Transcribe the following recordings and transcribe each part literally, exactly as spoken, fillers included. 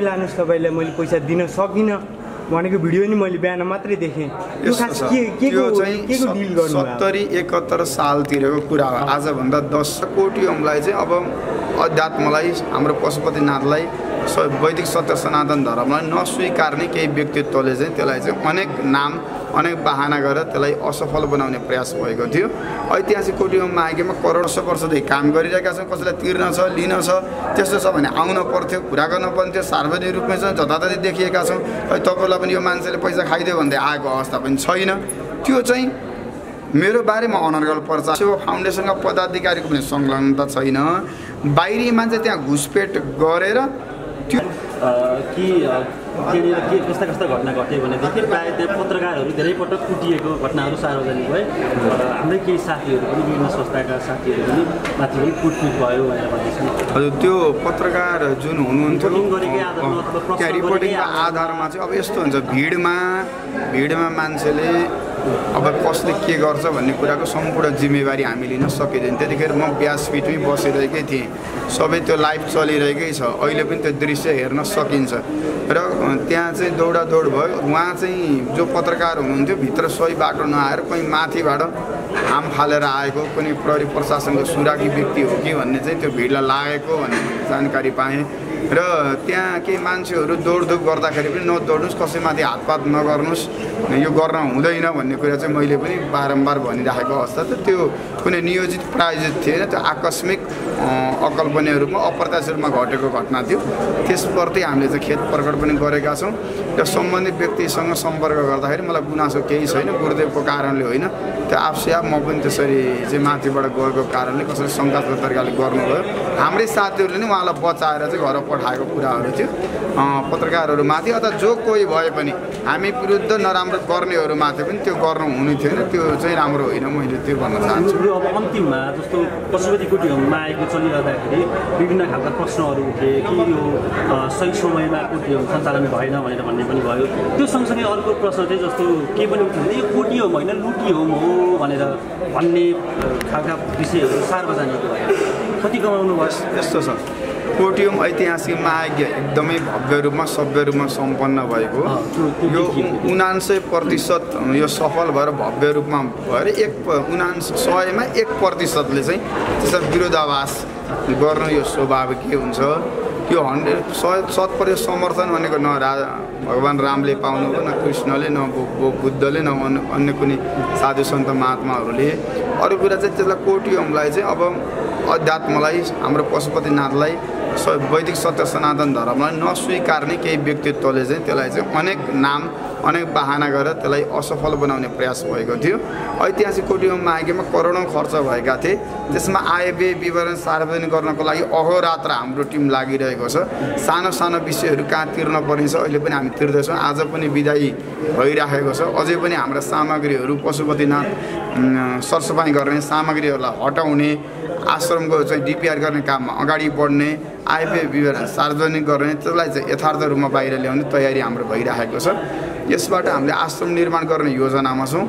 लानुस तपाईले मैले पैसा दिन सकिन भनेको भिडियो नि मैले बिहान मात्रै देखे यो खास के के को के को डील गर्नु सत्तरी एकहत्तर साल तिरेको कुरा हो आज भन्दा दस कोटी हमलाई चाहिँ अब अध्यात्मलाई हाम्रो पशुपतिनाथलाई वैदिक सत्य सनातन धर्मलाई नस्वीकार्ने केही व्यक्तित्वले चाहिँ त्यसलाई चाहिँ अनेक नाम अनेक बहाना गरेर त्यसलाई असफल बनाउने प्रयास भएको थियो। ऐतिहासिक कोटियों मागेमा करोडौं वर्षदेखि काम गरिरहेका छौं कसैलाई तिर्न छ लिन छ त्यस्तो छ भने आउन पर्थ्यो कुरा गर्न पर्थ्यो सार्वजनिक रूपमा चाहिँ जताततै देखिएका छौं तपाईहरुलाई पनि यो मान्छेले पैसा खाइदियो भन्दै आएको अवस्था पनि छैन। त्यो चाहिँ मेरो बारेमा अनर्गल प्रचार सेवा फाउन्डेसनका पदाधिकारीको पनि संलग्नता छैन। बाहिरी मान्छे त्यहाँ घुसपेट गरेर कि त्यहाँनिर के कस्ता कस्ता घटना घटे भनेदेखि प्रायः त्यहाँ पत्रकारहरू धेरै पटक कुटिएको घटनाहरू सार्वजनिक भए। हाम्रै केही साथीहरू पनि विभिन्न संस्थाका साथीहरू पनि माथि पनि कुटपिट भयो भनेर भन्दैछन्। हजुर त्यो पत्रकार जुन हुनुहुन्थ्यो त्यहाँ रिपोर्टिङका आधारमा चाहिँ अब यस्तो हुन्छ भिडमा भिडमा मान्छेले अब कसले के गर्छ भन्ने कुराको सम्पूर्ण जिम्मेवारी हामी लिन सकिँदैन। त्यतिखेर म व्यासपीठमै बसिरहेकै थिएँ सबै त्यो लाइभ चलिरहेकै छ अहिले पनि त्यो दृश्य हेर्न सकिन्छ र त्यहाँ चाहिँ दौडा दौड भयो। उहाँ चाहिँ जो पत्रकार हुनुहुन्थ्यो भित्र सही बाटो नआएर कोही माथिबाट हाम फालेर आएको कुनै प्रहरी प्रशासनको सुराकी व्यक्ति हो कि भन्ने चाहिँ त्यो भिडलाई लागेको भन्ने जानकारी पाएँ र त्यहाँ केही मान्छेहरू दौडधुप गर्दाखेरि पनि नदौड्नुहोस् कसैमाथि हातपात नगर्नुहोस् यो गर्न हुँदैन भन्ने कुरा चाहिँ मैले पनि बारम्बार भनिराखेको अवस्था त त्यो कुनै नियोजित प्रायोजित थिएन त्यो आकस्मिक अकल्पनीय रूपमा अप्रत्याशित रूपमा घटेको घटना थियो। त्यसप्रति हामीले चाहिँ खेद प्रकट पनि गरेका छौँ र सम्बन्धित व्यक्तिसँग सम्पर्क गर्दाखेरि मलाई गुनासो केही छैन गुरुदेवको कारणले होइन त्यो आफसे आफ म पनि त्यसरी चाहिँ माथिबाट गएको कारणले कसरी शङ्कास्पद तरिकाले गर्नुभयो हाम्रै साथीहरूले नै उहाँलाई बचाएर चाहिँ घर पठाएको कुराहरू थियो। पत्रकारहरूमाथि अथवा जो कोही भए पनि हामी विरुद्ध नराम्रो गर्नेहरूमाथि पनि त्यो गर्नु हुने थिएन त्यो चाहिँ राम्रो होइन मैले त्यो भन्न चाहन्छु। अब अन्तिममा जस्तो पशुपति कोटिहोममा आएको चलिरहँदाखेरि विभिन्न खालका प्रश्नहरू उठे कि यो सही समयमा कोटिहोम सञ्चालन भएन भनेर भन्ने पनि भयो। त्यो सँगसँगै अर्को प्रश्न चाहिँ जस्तो के पनि उठ्यो भने यो कोटिहोम होइन लुटिहोम हो भनेर भन्ने खालका विषयहरू सार्वजनिक भयो कति कमाउनु भयो। यस्तो छ कोटिहोम ऐतिहासिक महायज्ञ एकदमै भव्य रूपमा सभ्य रूपमा सम्पन्न भएको यो उनान्सय प्रतिशत यो सफल भएर भव्य रूपमा भएर एक उनान्स सयमा एक प्रतिशतले चाहिँ त्यसमा विरोधाभास गर्नु यो स्वाभाविकै हुन्छ। यो हन्ड्रेड सय शत प्रतिशत समर्थन भनेको न राजा भगवान् रामले पाउनुभयो न कृष्णले न बुद्धले न अन्य कुनै साधु सन्त महात्माहरूले। अरू कुरा चाहिँ त्यसलाई कोटिहोमलाई चाहिँ अब अध्यात्मलाई हाम्रो पशुपतिनाथलाई वैदिक सत्य सनातन धर्मलाई नस्वीकार्ने केही व्यक्तित्वले चाहिँ त्यसलाई चाहिँ अनेक नाम अनेक बहाना गरेर त्यसलाई असफल बनाउने प्रयास भएको थियो। ऐतिहासिक कोटिहोममा आएकोमा करोडौं खर्च भएका थिए त्यसमा आयव्यय विवरण सार्वजनिक गर्नको लागि अहोरात्र हाम्रो टिम लागिरहेको छ। सानो सानो विषयहरू कहाँ तिर्न पर्नेछ अहिले पनि हामी तिर्दैछौँ आज पनि विदायी भइराखेको छ अझै पनि हाम्रा सामग्रीहरू पशुपतिनाथ सरसफाइ गर्ने सामग्रीहरूलाई हटाउने आश्रमको चाहिँ डिपिआर गर्ने काममा अगाडि बढ्ने आयव्यय विवरण सार्वजनिक गर्ने त्यसलाई चाहिँ यथार्थ रूपमा बाहिर ल्याउने तयारी हाम्रो भइराखेको छ। यसबाट हामीले आश्रम निर्माण गर्ने योजनामा छौँ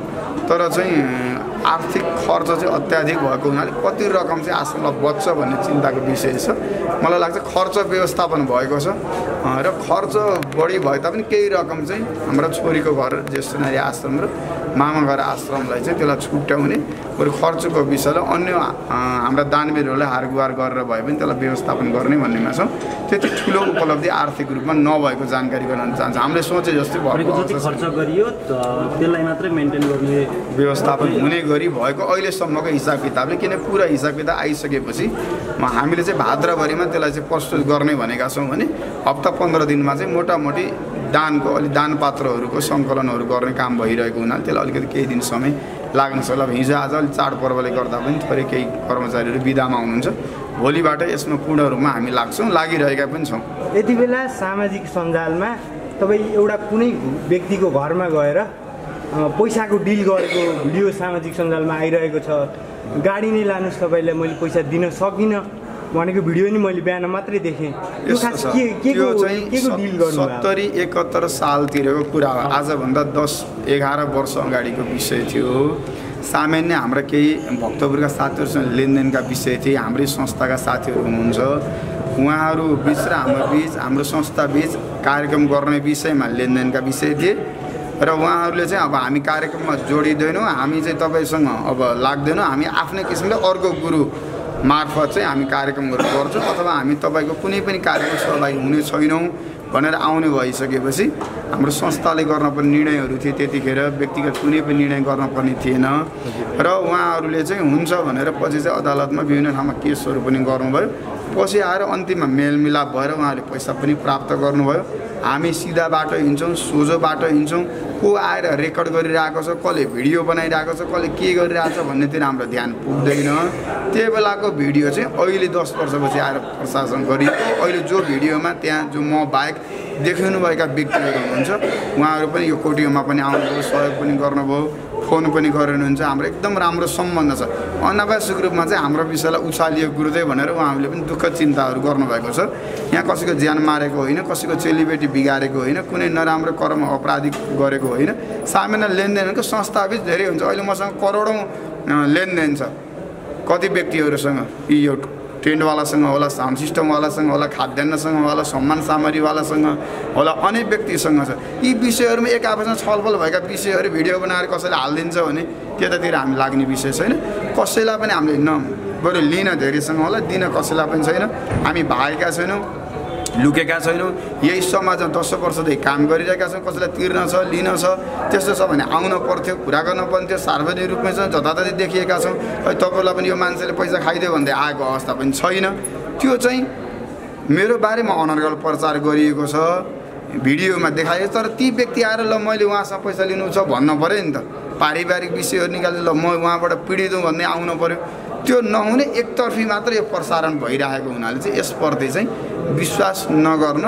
तर चाहिँ आर्थिक खर्च चाहिँ अत्याधिक भएको हुनाले कति रकम चाहिँ आश्रमलाई बच्छ भन्ने चिन्ताको विषय छ। मलाई लाग्छ खर्च व्यवस्थापन भएको छ र खर्च बढी भए तापनि केही रकम चाहिँ हाम्रो छोरीको घर ज्येष्ठ नारी आश्रम र मामा घर आश्रमलाई चाहिँ त्यसलाई छुट्याउने बरु खर्चको विषयलाई अन्य हाम्रा दानवीरहरूलाई हारगुहार गरेर भए पनि त्यसलाई व्यवस्थापन गर्ने भन्नेमा छौँ। त्यति ठुलो उपलब्धि आर्थिक रूपमा नभएको जानकारी गराउन चाहन्छ। हामीले सोचे जस्तै खर्च गरियो त्यसलाई मात्रै मेन्टेन गर्ने व्यवस्थापन हुने गरी भएको अहिलेसम्मको हिसाब किताबले किन पुरा हिसाब किताब आइसकेपछि हामीले चाहिँ भाद्रभरिमा त्यसलाई चाहिँ प्रस्तुत गर्ने भनेका छौँ भने हप्ता पन्ध्र दिनमा चाहिँ मोटामोटी दानको अलि दानपात्रहरूको सङ्कलनहरू गर्ने काम भइरहेको हुनाले त्यसलाई अलिकति केही दिन समय लाग्न सक्छ। अब हिजो आज अलिक चाडपर्वले गर्दा पनि थोरै केही कर्मचारीहरू बिदामा हुनुहुन्छ भोलिबाट यसमा पूर्ण रूपमा हामी लाग्छौँ लागिरहेका पनि छौँ। यति बेला सामाजिक सञ्जालमा तपाईँ एउटा कुनै व्यक्तिको घरमा गएर पैसाको डिल गरेको भिडियो सामाजिक सञ्जालमा आइरहेको छ गाडी नै लानुहोस् तपाईँलाई मैले पैसा दिन सकिनँ भनेको भिडियो नि मैले बिहान मात्रै देखेँ यो खास के के को के को डील गर्नु सत्तरी एकहत्तर साल तिरेको कुरा हो आजभन्दा दस एघार वर्ष अगाडिको विषय थियो। सामान्य हाम्रा केही भक्तपुरका साथीहरूसँग लेनदेनका विषय थिए हाम्रै संस्थाका साथीहरू हुनुहुन्छ उहाँहरु बीच र हाम्रो बीच हाम्रो संस्था बीच कार्यक्रम गर्ने विषयमा लेनदेनका विषय थिए र उहाँहरुले चाहिँ अब हामी कार्यक्रममा जोडिदैनौं हामी चाहिँ तपाईसँग अब लाग्दैनौं हामी आफ्नै किसिमले अर्को गुरु मार्फत चाहिँ हामी कार्यक्रमहरु गर्छौं अथवा हामी तपाईको कुनै पनि कार्यक्रममा सहभागी हुने छैनौं भनेर आउने भइसकेपछि हाम्रो संस्थाले गर्न पर्ने निर्णयहरु थिए त्यतिखेर व्यक्तिगत कुनै पनि निर्णय गर्न पर्ने थिएन र उहाँहरुले चाहिँ हुन्छ भनेर पछि चाहिँ अदालतमा विभिन्न ठाउँमा केसहरु पनि गर्नुभयो पछि आएर अन्तिममा मेलमिलाप भएर उहाँहरुले पैसा पनि प्राप्त गर्नुभयो हामी सिधा बाटो हिँड्छौं सोझो बाटो हिँड्छौं को आएर रेकर्ड गरिरहेको छ कसले भिडियो बनाइरहेको छ कसले के गरिरहेछ भन्नेतिर हाम्रो ध्यान पुग्दैन त्यही बेलाको भिडियो चाहिँ अहिले दस वर्षपछि आएर प्रशासन गरिएको अहिले जो भिडियोमा त्यहाँ जो म बाहेक देखिनुभएका व्यक्तिहरू हुनुहुन्छ उहाँहरू पनि यो कोटियोमा पनि आउनुभयो सहयोग पनि गर्नुभयो फोन पनि गर्नुहुन्छ हाम्रो एकदम राम्रो सम्बन्ध छ अनावश्यक रूपमा चाहिँ हाम्रो विषयलाई उछालियो गुरुदेव भनेर उहाँहरूले पनि दुःख चिन्ताहरू गर्नुभएको छ यहाँ कसैको ज्यान मारेको होइन कसैको चेलीबेटी बिगारेको होइन कुनै नराम्रो कर्म अपराधिक गरेको होइन सामान्य लेनदेनको संस्थापित धेरै हुन्छ अहिले मसँग करोडौं लेनदेन छ कति व्यक्तिहरूसँग यो टेन्टवालासँग होला साउन्ड सिस्टमवालासँग होला खाद्यान्नसँग होला सम्मान सामग्रीवालासँग होला अनेक व्यक्तिसँग छ यी विषयहरूमा एक आपसमा छलफल भएका विषयहरू भिडियो बनाएर कसैले हालिदिन्छ भने त्यतातिर हामी लाग्ने विषय छैन कसैलाई पनि हामीले न बरु लिन धेरैसँग होला दिन कसैलाई पनि छैन हामी भागेका छैनौँ लुकेका छैनौँ यही समाजमा दस वर्षदेखि काम गरिरहेका छौँ कसैलाई तिर्न छ लिन छ त्यस्तो छ भने आउन पर्थ्यो कुरा गर्न पर्थ्यो सार्वजनिक रूपमै छ जताततै देखिएका छौँ तपाईँहरूलाई पनि यो मान्छेले पैसा खाइदियो भन्दै आएको अवस्था पनि छैन त्यो चाहिँ मेरो बारेमा अनर्गल प्रचार गरिएको छ भिडियोमा देखाइयो तर ती व्यक्ति आएर ल मैले उहाँसँग पैसा लिनु छ भन्नु पऱ्यो नि त पारिवारिक विषयहरू निकालेर ल म उहाँबाट पीडित हुँ भन्ने आउनु पऱ्यो त्यो नहुने एकतर्फी मात्र यो प्रसारण भइरहेको हुनाले चाहिँ यसप्रति चाहिँ विश्वास नगर्न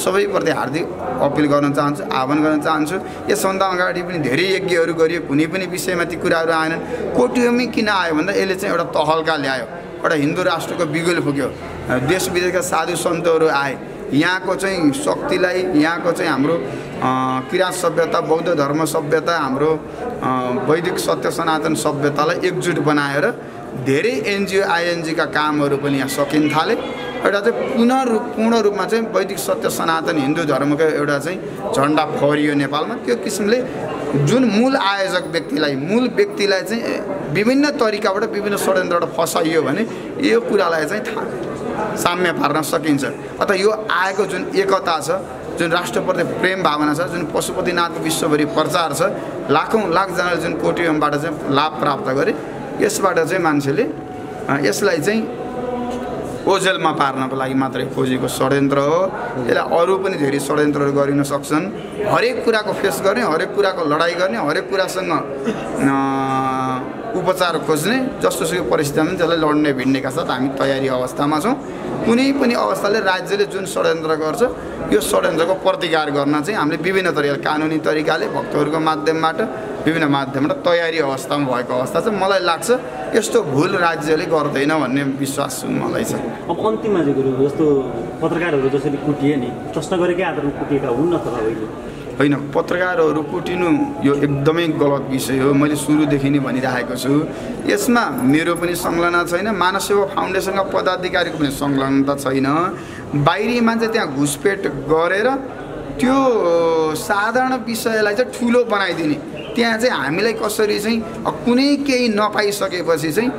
सबैप्रति हार्दिक अपिल गर्न चाहन्छु आह्वान गर्न चाहन्छु यसभन्दा अगाडि पनि धेरै यज्ञहरू गरियो कुनै पनि विषयमा ती कुराहरू आएनन् कोटियोमै किन आयो भन्दा यसले चाहिँ एउटा तहल्का ल्यायो एउटा हिन्दू राष्ट्रको बिगुल फुक्यो देश विदेशका साधु सन्तहरू आए यहाँको चाहिँ शक्तिलाई यहाँको चाहिँ हाम्रो किराँत सभ्यता बौद्ध धर्म सभ्यता हाम्रो वैदिक सत्य सनातन सभ्यतालाई एकजुट बनाएर धेरै एनजिओ आइएनजी का कामहरू पनि यहाँ सकिन थाले एउटा चाहिँ पुनः पूर्ण रूपमा चाहिँ वैदिक सत्य सनातन हिन्दू धर्मको एउटा चाहिँ झन्डा फहरियो नेपालमा त्यो किसिमले जुन मूल आयोजक व्यक्तिलाई मूल व्यक्तिलाई चाहिँ विभिन्न तरिकाबाट विभिन्न षड्यन्त्रबाट फसाइयो भने यो कुरालाई चाहिँ साम्य पार्न सकिन्छ अथवा यो आएको जुन एकता छ जुन राष्ट्रप्रति प्रेम भावना छ जुन पशुपतिनाथको विश्वभरि प्रचार छ लाखौँ लाखजनाले जुन कोटियमबाट चाहिँ लाभ प्राप्त गरे यसबाट चाहिँ मान्छेले यसलाई चाहिँ ओझेलमा पार्नको लागि मात्रै खोजेको षड्यन्त्र हो यसलाई अरू पनि धेरै षड्यन्त्रहरू गरिन सक्छन् हरेक कुराको फेस गर्ने हरेक कुराको लडाइँ गर्ने हरेक कुरासँग उपचार खोज्ने जस्तोसुकै परिस्थितिमा त्यसलाई लड्ने भिड्नेका साथ हामी तयारी अवस्थामा छौँ कुनै पनि अवस्थाले राज्यले जुन षड्यन्त्र गर्छ यो षड्यन्त्रको प्रतिकार गर्न चाहिँ हामीले विभिन्न तरिकाले कानुनी तरिकाले भक्तहरूको माध्यमबाट विभिन्न माध्यमबाट तयारी अवस्थामा भएको अवस्था छ मलाई लाग्छ यस्तो भुल राज्यले गर्दैन भन्ने विश्वास मलाई छ। अब अन्तिममा चाहिँ गुरु जस्तो पत्रकारहरू जसरी कुटिए नि प्रश्न गरेकै आधारमा कुटिएका हुन् अथवा होइन होइन पत्रकारहरू कुटिनु यो एकदमै गलत विषय हो मैले सुरुदेखि नै भनिरहेको छु यसमा मेरो पनि संलग्नता छैन मानव सेवा फाउन्डेसनका पदाधिकारीको पनि संलग्नता छैन बाहिरी मान्छे त्यहाँ घुसपेट गरेर त्यो साधारण विषयलाई चाहिँ ठुलो बनाइदिने त्यहाँ चाहिँ हामीलाई कसरी चाहिँ कुनै केही नपाइसकेपछि चाहिँ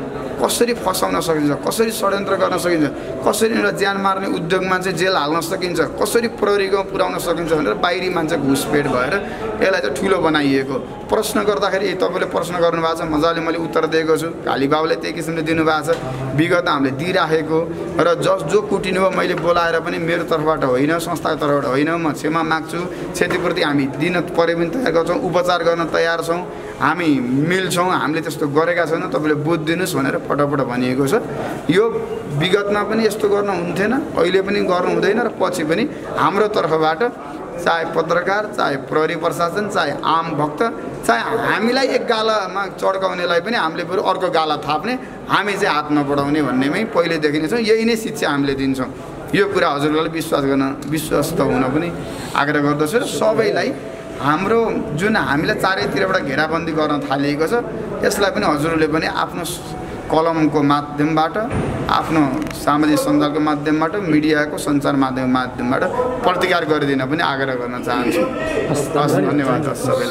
कसरी फसाउन सकिन्छ कसरी षड्यन्त्र गर्न सकिन्छ कसरी एउटा ज्यान मार्ने उद्योगमा चाहिँ जेल हाल्न सकिन्छ कसरी प्रहरीमा पुर्याउन सकिन्छ भनेर बाहिरी मान्छे घुसपेट भएर यसलाई चाहिँ ठुलो बनाइएको प्रश्न गर्दाखेरि तपाईँले प्रश्न गर्नुभएको छ मजाले मैले उत्तर दिएको छु कालीबाबुले त्यही किसिमले दिनुभएको छ विगत हामीले दिइराखेको र जस जो कुटिनु हो मैले बोलाएर पनि मेरो तर्फबाट होइन संस्थाको तर्फबाट होइन म क्षमा माग्छु क्षतिपूर्ति हामी दिन परे पनि तयार गर्छौँ उपचार गर्न तयार छौँ हामी मिल्छौँ हामीले त्यस्तो गरेका छैनौँ तपाईँले बुझिदिनुहोस् भनेर फटाफट भनिएको छ यो विगतमा पनि यस्तो गर्नु हुन्थेन अहिले पनि गर्नु हुँदैन र पछि पनि हाम्रो तर्फबाट चाहे पत्रकार चाहे प्रहरी प्रशासन चाहे आम भक्त चाहे हामीलाई एक गालामा चड्काउनेलाई पनि हामीले बरु अर्को गाला थाप्ने हामी चाहिँ हात नबढाउने भन्नेमै पहिलेदेखि नै छौँ यही नै शिक्षा हामीले दिन्छौँ यो कुरा हजुरहरूलाई विश्वास गर्न विश्वस्त हुन पनि आग्रह गर्दछु र सबैलाई हाम्रो जुन हामीलाई चारैतिरबाट घेराबन्दी गर्न थालिएको छ यसलाई पनि हजुरहरूले पनि आफ्नो कलम को माध्यमबाट आफ्नो सामाजिक सञ्जालको माध्यमबाट मिडियाको सञ्चार माध्यमबाट प्रतिकार गरिदिन पनि आग्रह गर्न चाहन्छु। धन्यवाद सबैलाई।